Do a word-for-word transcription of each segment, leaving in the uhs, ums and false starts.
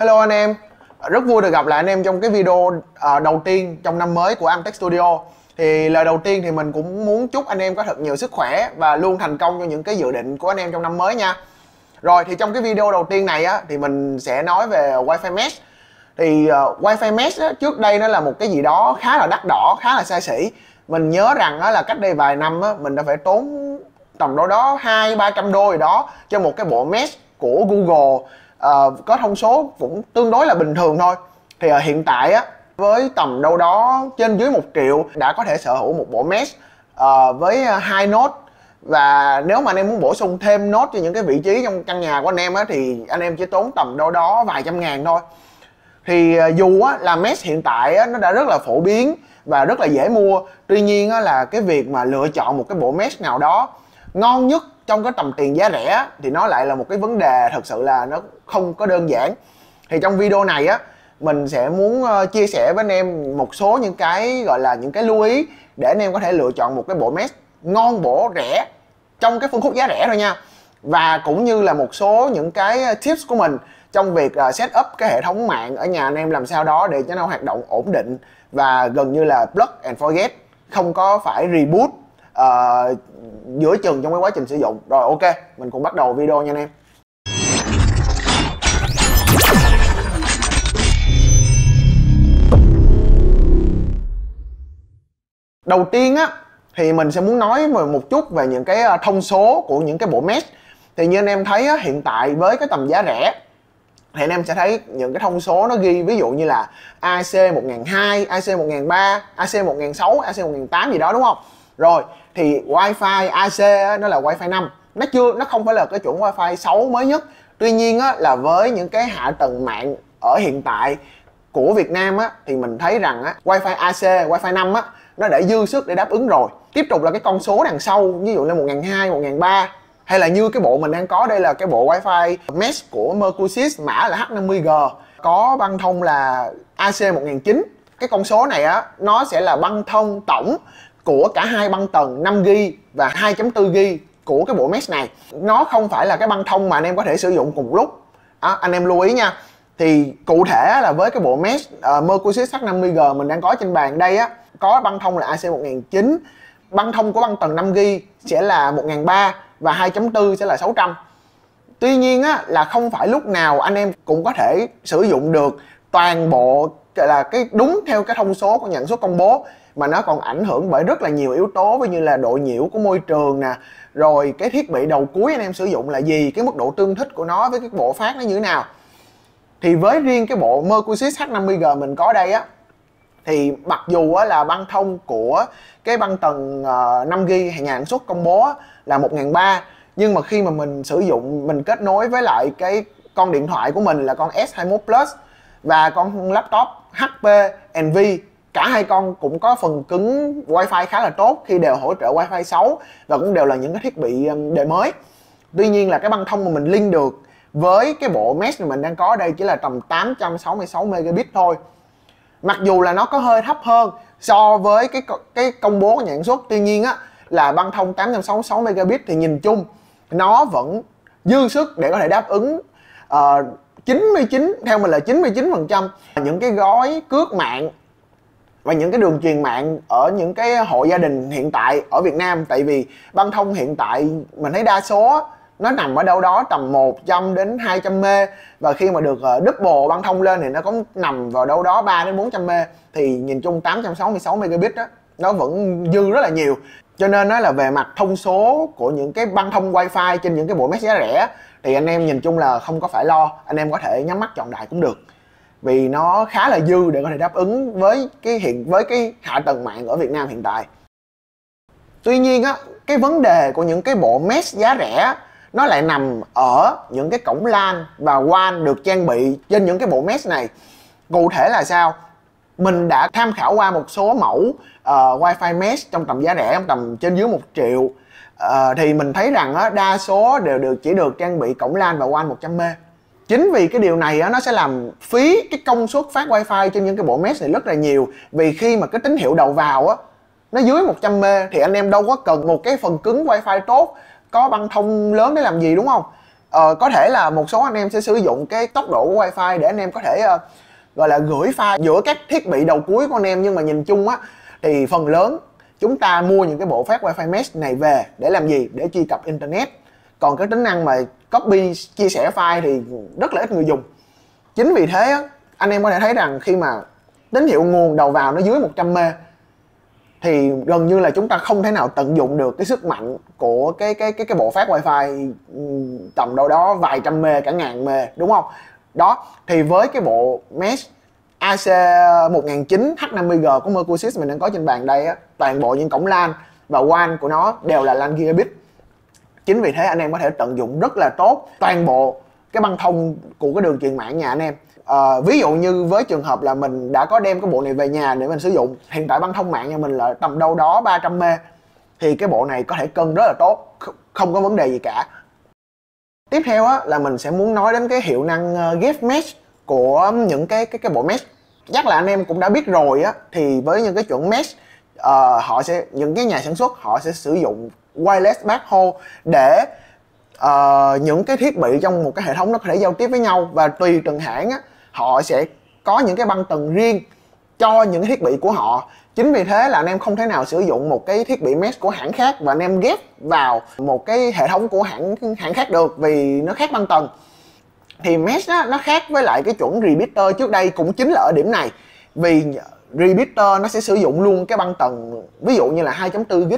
Hello anh em, rất vui được gặp lại anh em trong cái video đầu tiên trong năm mới của Amtech Studio. Thì lời đầu tiên thì mình cũng muốn chúc anh em có thật nhiều sức khỏe và luôn thành công cho những cái dự định của anh em trong năm mới nha. Rồi thì trong cái video đầu tiên này á, thì mình sẽ nói về Wi-Fi Mesh. Thì uh, Wi-Fi Mesh á, trước đây nó là một cái gì đó khá là đắt đỏ, khá là xa xỉ. Mình nhớ rằng á, là cách đây vài năm á, mình đã phải tốn tầm đâu đó hai ba trăm đô gì đó cho một cái bộ Mesh của Google. Uh, có thông số cũng tương đối là bình thường thôi. Thì uh, hiện tại á, với tầm đâu đó trên dưới một triệu đã có thể sở hữu một bộ mesh uh, với hai nốt. Và nếu mà anh em muốn bổ sung thêm nốt cho những cái vị trí trong căn nhà của anh em á, thì anh em chỉ tốn tầm đâu đó vài trăm ngàn thôi. Thì uh, dù á, là mesh hiện tại á, nó đã rất là phổ biến và rất là dễ mua. Tuy nhiên á, là cái việc mà lựa chọn một cái bộ mesh nào đó ngon nhất trong cái tầm tiền giá rẻ thì nó lại là một cái vấn đề thật sự là nó không có đơn giản. Thì trong video này á, mình sẽ muốn chia sẻ với anh em một số những cái gọi là những cái lưu ý để anh em có thể lựa chọn một cái bộ mesh ngon bổ rẻ trong cái phân khúc giá rẻ thôi nha. Và cũng như là một số những cái tips của mình trong việc set up cái hệ thống mạng ở nhà anh em làm sao đó để cho nó hoạt động ổn định và gần như là plug and forget, không có phải reboot Uh, giữa chừng trong cái quá trình sử dụng. Rồi ok, mình cũng bắt đầu video nha anh em. Đầu tiên á, thì mình sẽ muốn nói một chút về những cái thông số của những cái bộ mesh. Thì như anh em thấy á, hiện tại với cái tầm giá rẻ thì anh em sẽ thấy những cái thông số nó ghi ví dụ như là A C một nghìn hai trăm, A C một nghìn ba trăm, A C một nghìn sáu trăm, A C một nghìn tám trăm gì đó đúng không? Rồi thì Wi-Fi A C á, nó là Wi-Fi năm. Nó chưa nó không phải là cái chuẩn Wi-Fi sáu mới nhất. Tuy nhiên á, là với những cái hạ tầng mạng ở hiện tại của Việt Nam á, thì mình thấy rằng á, Wi-Fi A C, Wi-Fi năm á, nó đã dư sức để đáp ứng rồi. Tiếp tục là cái con số đằng sau, ví dụ như một nghìn hai trăm, một nghìn ba trăm, hay là như cái bộ mình đang có đây là cái bộ Wi-Fi Mesh của Mercusys, mã là H năm mươi G, có băng thông là A C một nghìn chín trăm. Cái con số này á, nó sẽ là băng thông tổng của cả hai băng tần năm gi ga bai và hai chấm bốn gi ga bai của cái bộ mesh này. Nó không phải là cái băng thông mà anh em có thể sử dụng cùng lúc à, anh em lưu ý nha. Thì cụ thể là với cái bộ mesh uh, Mercusys H năm mươi G mình đang có trên bàn đây á, có băng thông là A C một nghìn chín trăm. Băng thông của băng tầng năm gi ga bai sẽ là một nghìn ba trăm và hai chấm bốn sẽ là sáu trăm. Tuy nhiên á, là không phải lúc nào anh em cũng có thể sử dụng được toàn bộ là cái đúng theo cái thông số của nhận suất công bố, mà nó còn ảnh hưởng bởi rất là nhiều yếu tố như là độ nhiễu của môi trường nè, rồi cái thiết bị đầu cuối anh em sử dụng là gì, cái mức độ tương thích của nó với cái bộ phát nó như thế nào. Thì với riêng cái bộ Mercusys H năm mươi G mình có đây á, thì mặc dù á, là băng thông của cái băng tầng uh, năm gi ga bai nhà sản xuất công bố á, là một nghìn ba trăm, nhưng mà khi mà mình sử dụng, mình kết nối với lại cái con điện thoại của mình là con S hai mươi mốt Plus và con laptop H P N V, cả hai con cũng có phần cứng Wi-Fi khá là tốt khi đều hỗ trợ Wi-Fi sáu và cũng đều là những cái thiết bị đời mới. Tuy nhiên là cái băng thông mà mình link được với cái bộ mesh mình đang có đây chỉ là tầm tám trăm sáu mươi sáu megabit thôi. Mặc dù là nó có hơi thấp hơn so với cái cái công bố của nhà sản xuất, tuy nhiên á, là băng thông tám trăm sáu mươi sáu megabit thì nhìn chung nó vẫn dư sức để có thể đáp ứng uh, chín mươi chín, theo mình là chín mươi chín phần trăm những cái gói cước mạng và những cái đường truyền mạng ở những cái hộ gia đình hiện tại ở Việt Nam. Tại vì băng thông hiện tại mình thấy đa số nó nằm ở đâu đó tầm một trăm đến hai trăm mê, và khi mà được double băng thông lên thì nó cũng nằm vào đâu đó ba đến bốn trăm mê. Thì nhìn chung tám trăm sáu mươi sáu megabit đó, nó vẫn dư rất là nhiều. Cho nên nó là về mặt thông số của những cái băng thông Wi-Fi trên những cái bộ mesh giá rẻ thì anh em nhìn chung là không có phải lo, anh em có thể nhắm mắt chọn đại cũng được, vì nó khá là dư để có thể đáp ứng với cái hiện với cái hạ tầng mạng ở Việt Nam hiện tại. Tuy nhiên á, cái vấn đề của những cái bộ mesh giá rẻ nó lại nằm ở những cái cổng LAN và WAN được trang bị trên những cái bộ mesh này. Cụ thể là sao? Mình đã tham khảo qua một số mẫu uh, Wi-Fi mesh trong tầm giá rẻ, trong tầm trên dưới một triệu, uh, thì mình thấy rằng á, đa số đều được chỉ được trang bị cổng LAN và WAN một trăm mê. Chính vì cái điều này á, nó sẽ làm phí cái công suất phát Wi-Fi trên những cái bộ mesh này rất là nhiều. Vì khi mà cái tín hiệu đầu vào á, nó dưới một trăm mê thì anh em đâu có cần một cái phần cứng Wi-Fi tốt, có băng thông lớn để làm gì, đúng không? Ờ, có thể là một số anh em sẽ sử dụng cái tốc độ của Wi-Fi để anh em có thể uh, gọi là gửi file giữa các thiết bị đầu cuối của anh em. Nhưng mà nhìn chung á thì phần lớn chúng ta mua những cái bộ phát Wi-Fi Mesh này về để làm gì? Để truy cập Internet. Còn cái tính năng mà copy, chia sẻ file thì rất là ít người dùng. Chính vì thế á, anh em có thể thấy rằng khi mà tín hiệu nguồn đầu vào nó dưới một trăm mê thì gần như là chúng ta không thể nào tận dụng được cái sức mạnh của cái cái cái, cái bộ phát Wi-Fi tầm đâu đó vài trăm mê, cả ngàn mê, đúng không? Đó, thì với cái bộ Mesh A C một nghìn chín trăm H năm mươi G của Mercusys mình đang có trên bàn đây á, toàn bộ những cổng LAN và WAN của nó đều là LAN Gigabit. Chính vì thế anh em có thể tận dụng rất là tốt toàn bộ cái băng thông của cái đường truyền mạng nhà anh em. À, ví dụ như với trường hợp là mình đã có đem cái bộ này về nhà để mình sử dụng, hiện tại băng thông mạng nhà mình là tầm đâu đó ba trăm mê, thì cái bộ này có thể cân rất là tốt, không có vấn đề gì cả. Tiếp theo á, là mình sẽ muốn nói đến cái hiệu năng Gift Mesh của những cái cái cái bộ mesh. Chắc là anh em cũng đã biết rồi á, thì với những cái chuẩn mesh, uh, họ sẽ những cái nhà sản xuất họ sẽ sử dụng wireless backhaul để uh, những cái thiết bị trong một cái hệ thống nó có thể giao tiếp với nhau, và tùy từng hãng á, họ sẽ có những cái băng tần riêng cho những cái thiết bị của họ. Chính vì thế là anh em không thể nào sử dụng một cái thiết bị mesh của hãng khác và anh em ghép vào một cái hệ thống của hãng hãng khác được, vì nó khác băng tần. Thì mesh đó, nó khác với lại cái chuẩn repeater trước đây cũng chính là ở điểm này, vì repeater nó sẽ sử dụng luôn cái băng tần, ví dụ như là hai chấm bốn gig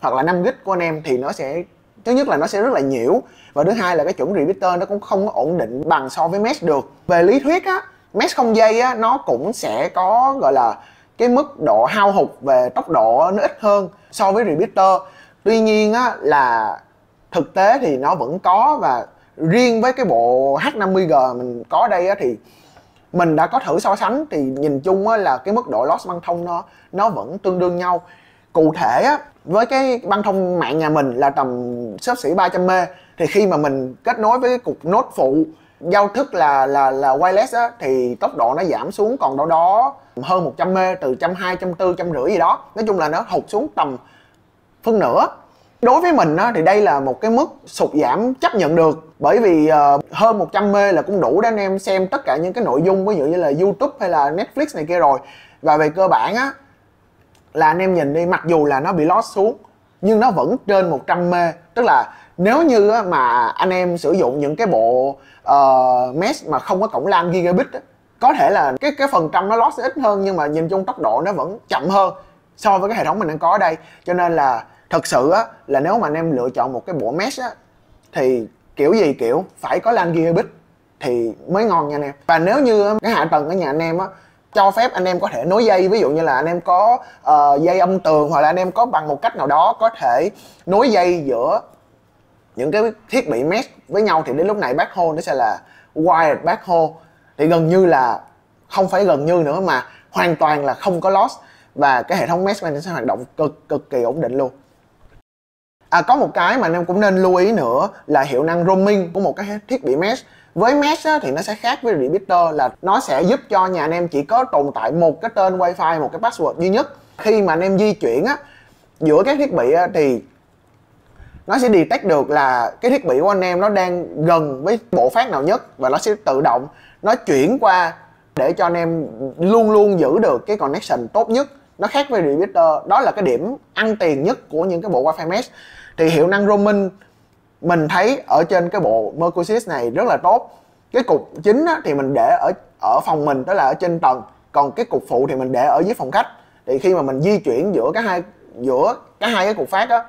hoặc là năm gig của anh em, thì nó sẽ, thứ nhất là nó sẽ rất là nhiễu, và thứ hai là cái chuẩn repeater nó cũng không có ổn định bằng so với mesh được. Về lý thuyết á, mesh không dây á, nó cũng sẽ có gọi là cái mức độ hao hụt về tốc độ nó ít hơn so với repeater. Tuy nhiên á, là thực tế thì nó vẫn có, và riêng với cái bộ H năm mươi G mình có đây á, thì mình đã có thử so sánh, thì nhìn chung á, là cái mức độ loss băng thông nó nó vẫn tương đương nhau. Cụ thể á, với cái băng thông mạng nhà mình là tầm xấp xỉ ba trăm mê, thì khi mà mình kết nối với cái cục nốt phụ giao thức là là là wireless á, thì tốc độ nó giảm xuống còn đâu đó hơn một trăm mê, từ một trăm hai mươi, một trăm bốn mươi, một trăm năm mươi gì đó. Nói chung là nó hụt xuống tầm phân nửa. Đối với mình á, thì đây là một cái mức sụt giảm chấp nhận được, bởi vì uh, hơn một trăm mê là cũng đủ để anh em xem tất cả những cái nội dung ví dụ như là YouTube hay là Netflix này kia rồi. Và về cơ bản á, là anh em nhìn đi, mặc dù là nó bị loss xuống nhưng nó vẫn trên một trăm mê. Tức là nếu như á, mà anh em sử dụng những cái bộ uh, mesh mà không có cổng LAN Gigabit á, có thể là cái cái phần trăm nó loss ít hơn, nhưng mà nhìn chung tốc độ nó vẫn chậm hơn so với cái hệ thống mình đang có ở đây. Cho nên là thật sự á, là nếu mà anh em lựa chọn một cái bộ mesh á, thì kiểu gì kiểu phải có LAN Gigabit thì mới ngon nha anh em. Và nếu như cái hạ tầng ở nhà anh em á, cho phép anh em có thể nối dây, ví dụ như là anh em có uh, dây âm tường, hoặc là anh em có bằng một cách nào đó có thể nối dây giữa những cái thiết bị mesh với nhau, thì đến lúc này backhaul nó sẽ là wired backhaul. Thì gần như là, không phải gần như nữa mà hoàn toàn là không có loss, và cái hệ thống mesh này sẽ hoạt động cực cực kỳ ổn định luôn. À, có một cái mà anh em cũng nên lưu ý nữa là hiệu năng roaming của một cái thiết bị mesh. Với mesh á, thì nó sẽ khác với repeater là nó sẽ giúp cho nhà anh em chỉ có tồn tại một cái tên Wi-Fi, một cái password duy nhất. Khi mà anh em di chuyển á, giữa các thiết bị á, thì nó sẽ detect được là cái thiết bị của anh em nó đang gần với bộ phát nào nhất, và nó sẽ tự động nó chuyển qua để cho anh em luôn luôn giữ được cái connection tốt nhất. Nó khác với repeater, đó là cái điểm ăn tiền nhất của những cái bộ Wi-Fi mesh. Thì hiệu năng roaming mình thấy ở trên cái bộ Mercusys này rất là tốt. Cái cục chính á, thì mình để ở ở phòng mình, tức là ở trên tầng, còn cái cục phụ thì mình để ở dưới phòng khách. Thì khi mà mình di chuyển giữa cái hai giữa cái hai cái cục phát á,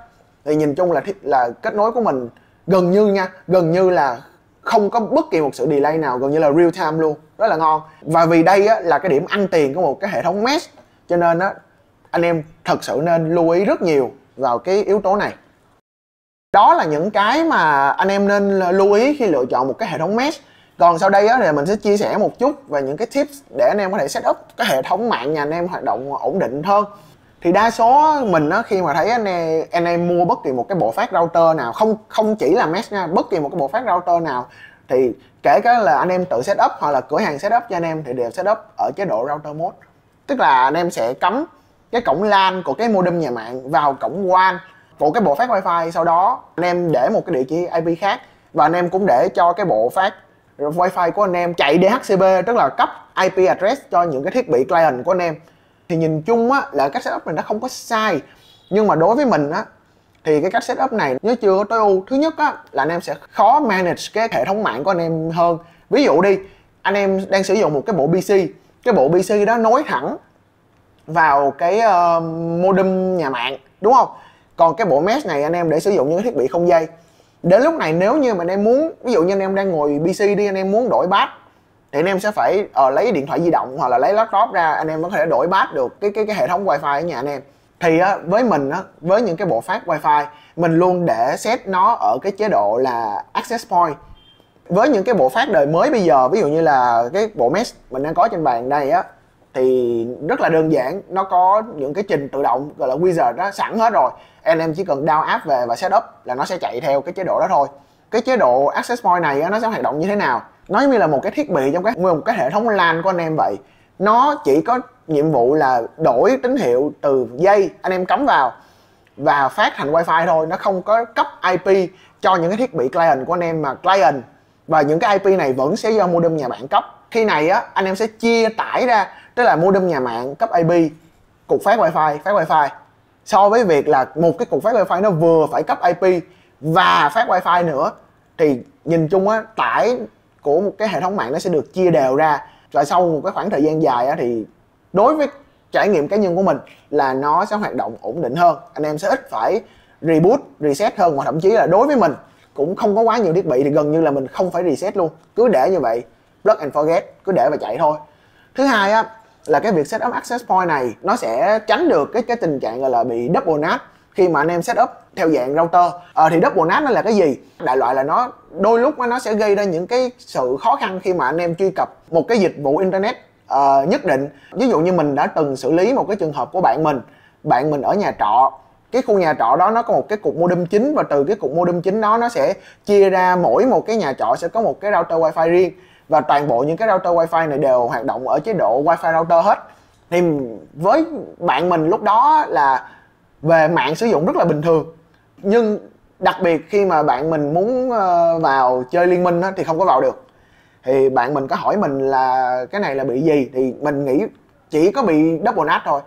thì nhìn chung là là kết nối của mình gần như nha, gần như là không có bất kỳ một sự delay nào, gần như là real time luôn, rất là ngon. Và vì đây á, là cái điểm ăn tiền của một cái hệ thống mesh, cho nên á, anh em thật sự nên lưu ý rất nhiều vào cái yếu tố này. Đó là những cái mà anh em nên lưu ý khi lựa chọn một cái hệ thống mesh. Còn sau đây á, thì mình sẽ chia sẻ một chút về những cái tips để anh em có thể set up cái hệ thống mạng nhà anh em hoạt động ổn định hơn. Thì đa số mình á, khi mà thấy anh em, anh em mua bất kỳ một cái bộ phát router nào, không không chỉ là mesh nha, bất kỳ một cái bộ phát router nào, thì kể cả là anh em tự set up hoặc là cửa hàng set up cho anh em, thì đều set up ở chế độ router mode. Tức là anh em sẽ cắm cái cổng LAN của cái modem nhà mạng vào cổng WAN của cái bộ phát Wi-Fi, sau đó anh em để một cái địa chỉ i pê khác và anh em cũng để cho cái bộ phát Wi-Fi của anh em chạy đê hát xê pê, tức là cấp i pê address cho những cái thiết bị client của anh em. Thì nhìn chung á, là cách setup này nó không có sai, nhưng mà đối với mình á thì cái cách setup này nó chưa có tối ưu. Thứ nhất á, là anh em sẽ khó manage cái hệ thống mạng của anh em hơn. Ví dụ đi, anh em đang sử dụng một cái bộ pê xê, cái bộ pê xê đó nối thẳng vào cái uh, modem nhà mạng, đúng không? Còn cái bộ mesh này anh em để sử dụng những cái thiết bị không dây. Đến lúc này nếu như mà anh em muốn, ví dụ như anh em đang ngồi pê xê đi, anh em muốn đổi bát thì anh em sẽ phải uh, lấy điện thoại di động hoặc là lấy laptop ra, anh em có thể đổi bát được cái cái cái hệ thống wifi ở nhà anh em. Thì uh, với mình uh, với những cái bộ phát wifi, mình luôn để set nó ở cái chế độ là access point. Với những cái bộ phát đời mới bây giờ, ví dụ như là cái bộ mesh mình đang có trên bàn đây á, thì rất là đơn giản, nó có những cái trình tự động gọi là wizard đó sẵn hết rồi. Anh em chỉ cần download app về và setup là nó sẽ chạy theo cái chế độ đó thôi. Cái chế độ access point này á, nó sẽ hoạt động như thế nào? Nó như là một cái thiết bị trong cái một cái hệ thống LAN của anh em vậy. Nó chỉ có nhiệm vụ là đổi tín hiệu từ dây anh em cắm vào và phát thành wifi thôi. Nó không có cấp i pê cho những cái thiết bị client của anh em, mà client và những cái i pê này vẫn sẽ do modem nhà mạng cấp. Khi này á, anh em sẽ chia tải ra, tức là modem nhà mạng cấp i pê, cục phát wifi phát wifi, so với việc là một cái cục phát wifi nó vừa phải cấp i pê và phát wifi nữa. Thì nhìn chung á, tải của một cái hệ thống mạng nó sẽ được chia đều ra, và sau một cái khoảng thời gian dài á, thì đối với trải nghiệm cá nhân của mình là nó sẽ hoạt động ổn định hơn, anh em sẽ ít phải reboot reset hơn. Mà thậm chí là đối với mình cũng không có quá nhiều thiết bị thì gần như là mình không phải reset luôn, cứ để như vậy, plug and forget, cứ để và chạy thôi. Thứ hai á, là cái việc setup access point này nó sẽ tránh được cái cái tình trạng gọi là bị double nát khi mà anh em setup theo dạng router. Ờ, thì double nát nó là cái gì? Đại loại là nó đôi lúc nó sẽ gây ra những cái sự khó khăn khi mà anh em truy cập một cái dịch vụ internet uh, nhất định. Ví dụ như mình đã từng xử lý một cái trường hợp của bạn mình, bạn mình ở nhà trọ. Cái khu nhà trọ đó nó có một cái cục modem chính, và từ cái cục modem chính đó nó sẽ chia ra, mỗi một cái nhà trọ sẽ có một cái router wifi riêng, và toàn bộ những cái router wifi này đều hoạt động ở chế độ wifi router hết. Thì với bạn mình lúc đó là về mạng sử dụng rất là bình thường, nhưng đặc biệt khi mà bạn mình muốn vào chơi liên minh thì không có vào được. Thì bạn mình có hỏi mình là cái này là bị gì, thì mình nghĩ chỉ có bị double nát thôi.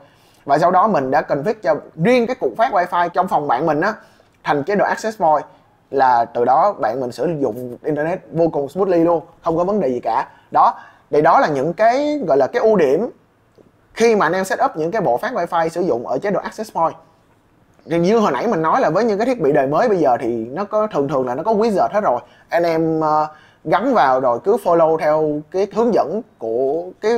Và sau đó mình đã config cho riêng cái cục phát wifi trong phòng bạn mình á thành chế độ access point, là từ đó bạn mình sử dụng internet vô cùng smoothly luôn, không có vấn đề gì cả. Đó, thì đó là những cái gọi là cái ưu điểm khi mà anh em setup những cái bộ phát wifi sử dụng ở chế độ access point. Thì như hồi nãy mình nói là với những cái thiết bị đời mới bây giờ thì nó có thường thường là nó có wizard hết rồi, anh em uh, gắn vào rồi cứ follow theo cái hướng dẫn của cái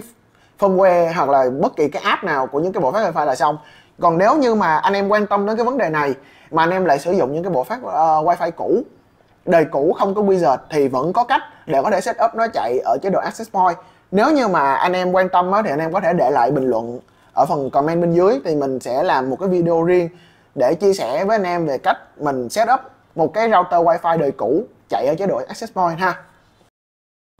firmware hoặc là bất kỳ cái app nào của những cái bộ phát wifi là xong. Còn nếu như mà anh em quan tâm đến cái vấn đề này mà anh em lại sử dụng những cái bộ phát uh, wifi cũ, đời cũ không có wizard, thì vẫn có cách để có thể setup nó chạy ở chế độ access point. Nếu như mà anh em quan tâm á, thì anh em có thể để lại bình luận ở phần comment bên dưới, thì mình sẽ làm một cái video riêng để chia sẻ với anh em về cách mình setup một cái router wifi đời cũ chạy ở chế độ access point ha.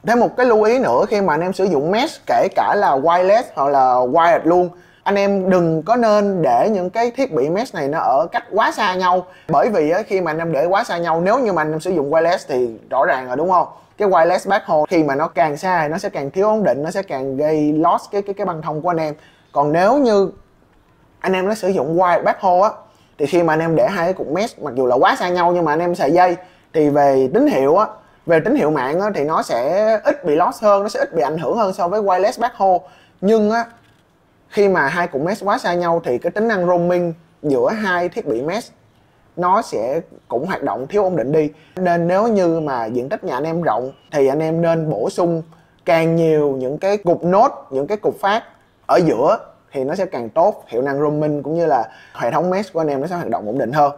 Thêm một cái lưu ý nữa khi mà anh em sử dụng mesh, kể cả là wireless hoặc là wired luôn, anh em đừng có nên để những cái thiết bị mesh này nó ở cách quá xa nhau. Bởi vì khi mà anh em để quá xa nhau, nếu như mà anh em sử dụng wireless thì rõ ràng rồi đúng không? Cái wireless backhaul khi mà nó càng xa thì nó sẽ càng thiếu ổn định, nó sẽ càng gây loss cái cái cái băng thông của anh em. Còn nếu như anh em nó sử dụng wired backhaul á, thì khi mà anh em để hai cái cục mesh mặc dù là quá xa nhau nhưng mà anh em xài dây, thì về tín hiệu á, về tín hiệu mạng á, thì nó sẽ ít bị loss hơn, nó sẽ ít bị ảnh hưởng hơn so với wireless backhaul. Nhưng á, khi mà hai cục mesh quá xa nhau thì cái tính năng roaming giữa hai thiết bị mesh nó sẽ cũng hoạt động thiếu ổn định đi. Nên nếu như mà diện tích nhà anh em rộng thì anh em nên bổ sung càng nhiều những cái cục nốt, những cái cục phát ở giữa thì nó sẽ càng tốt, hiệu năng roaming cũng như là hệ thống mesh của anh em nó sẽ hoạt động ổn định hơn.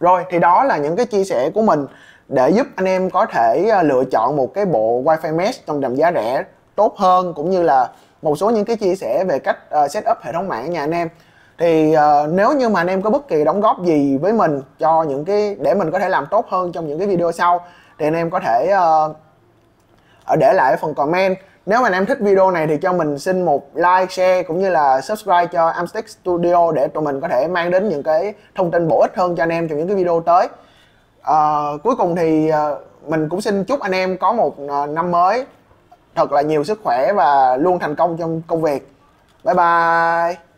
Rồi, thì đó là những cái chia sẻ của mình để giúp anh em có thể lựa chọn một cái bộ wifi mesh trong tầm giá rẻ tốt hơn, cũng như là một số những cái chia sẻ về cách uh, setup hệ thống mạng nhà anh em. Thì uh, nếu như mà anh em có bất kỳ đóng góp gì với mình cho những cái để mình có thể làm tốt hơn trong những cái video sau, thì anh em có thể uh, để lại ở phần comment. Nếu mà anh em thích video này thì cho mình xin một like, share cũng như là subscribe cho Amtech Studio để tụi mình có thể mang đến những cái thông tin bổ ích hơn cho anh em trong những cái video tới. à, cuối cùng thì mình cũng xin chúc anh em có một năm mới thật là nhiều sức khỏe và luôn thành công trong công việc. Bye bye.